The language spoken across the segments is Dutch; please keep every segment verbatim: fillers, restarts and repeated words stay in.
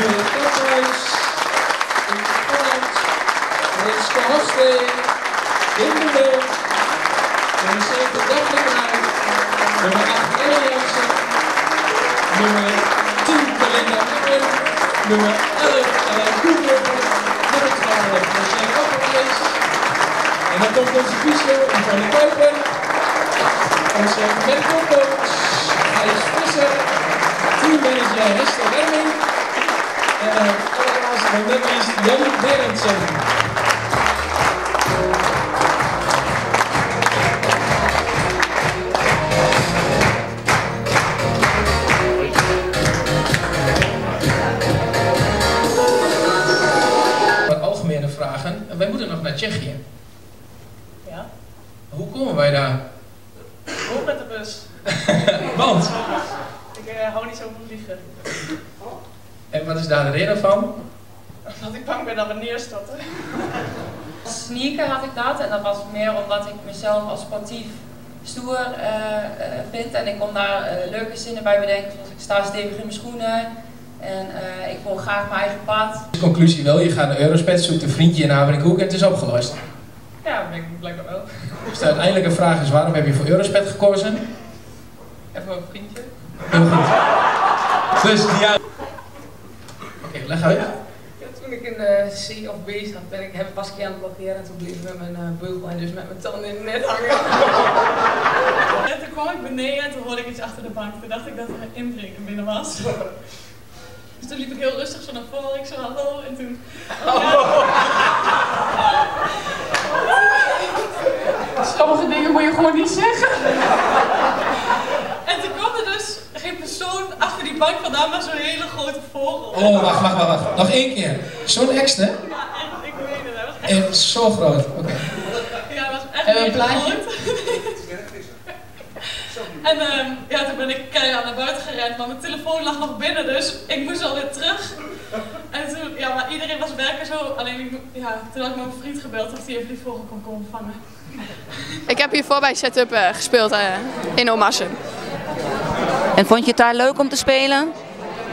Jullie Kothuis, in Holland, Renske Hofsteen, Hindenburg, nummer zeven Dagelijkheid, nummer acht Eliassen, nummer tien Belinda Eppen, nummer elf Alain Koeper, nummer twaalf José Opperlees. En dan komt onze visio van de Kuiper, onze mentorcoach Gijs Visser, teammanager Hester Werming. En de allerlaatste van net is Jan Berendsen. Wat algemene vragen. Wij moeten nog naar Tsjechië. Ja. Hoe komen wij daar? Gewoon met de bus. Want? Ik uh, hou niet zo van vliegen. En wat is daar de reden van? Omdat ik bang ben dat we neerstorten. Sneaken had ik dat en dat was meer omdat ik mezelf als sportief stoer uh, vind. En ik kon daar uh, leuke zinnen bij bedenken, zoals ik sta stevig in mijn schoenen. En uh, ik wil graag mijn eigen pad. De conclusie wel, je gaat naar Eurosped, zoekt een vriendje in Aberdenkhoek en het is opgelost. Ja, dat ben ik blijkbaar wel. Dus de uiteindelijke vraag is, waarom heb je voor Eurosped gekozen? Even een vriendje. Heel goed. Dus ja. Leg uit. Ja. Ja, toen ik in de C of B zat, ben ik heb Pascal aan het blokkeren en toen bleef ik met mijn uh, beugel en dus met mijn tanden in het net hangen. En toen kwam ik beneden en toen hoorde ik iets achter de bank. Toen dacht ik dat er een inbreker binnen was. Dus toen liep ik heel rustig zo naar voren, ik zei hallo en toen... Oh, ja. Oh. Sommige dingen moet je gewoon niet zeggen. En toen kwam er dus geen persoon achter die bank vandaan, maar zo'n hele grote vogel. Oh, wacht, wacht, wacht, wacht. Nog één keer. Zo'n ekster? Ja, echt, ik weet het. Dat was echt... En zo groot, oké. Okay. Ja, dat was echt heel groot. En uh, ja, toen ben ik keihard naar buiten gerend, maar mijn telefoon lag nog binnen, dus ik moest alweer terug. En toen, ja, maar iedereen was werken zo, alleen ik, ja, toen had ik mijn vriend gebeld of hij even die vogel kon komen vangen. Ik heb hiervoor bij Setup uh, gespeeld uh, in Omasen. En vond je het daar leuk om te spelen?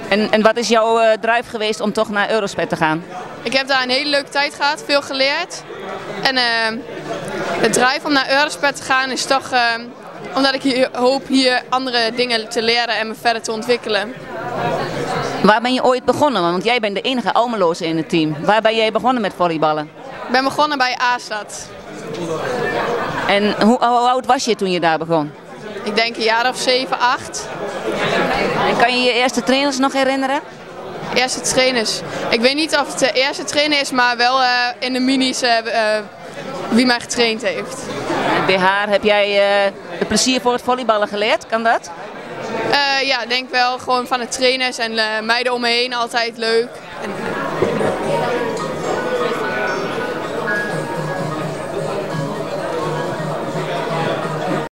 En, en wat is jouw uh, drive geweest om toch naar Eurosped te gaan? Ik heb daar een hele leuke tijd gehad, veel geleerd. En uh, het drive om naar Eurosped te gaan is toch uh, omdat ik hier, hoop hier andere dingen te leren en me verder te ontwikkelen. Waar ben je ooit begonnen? Want jij bent de enige Almeloze in het team. Waar ben jij begonnen met volleyballen? Ik ben begonnen bij A S A T. En hoe, hoe oud was je toen je daar begon? Ik denk een jaar of zeven, acht. En kan je je eerste trainers nog herinneren? Eerste trainers? Ik weet niet of het de eerste trainer is, maar wel uh, in de minis uh, uh, wie mij getraind heeft. En bij haar heb jij uh, het plezier voor het volleyballen geleerd, kan dat? Uh, ja, denk wel. Gewoon van de trainers en uh, meiden om me heen altijd leuk.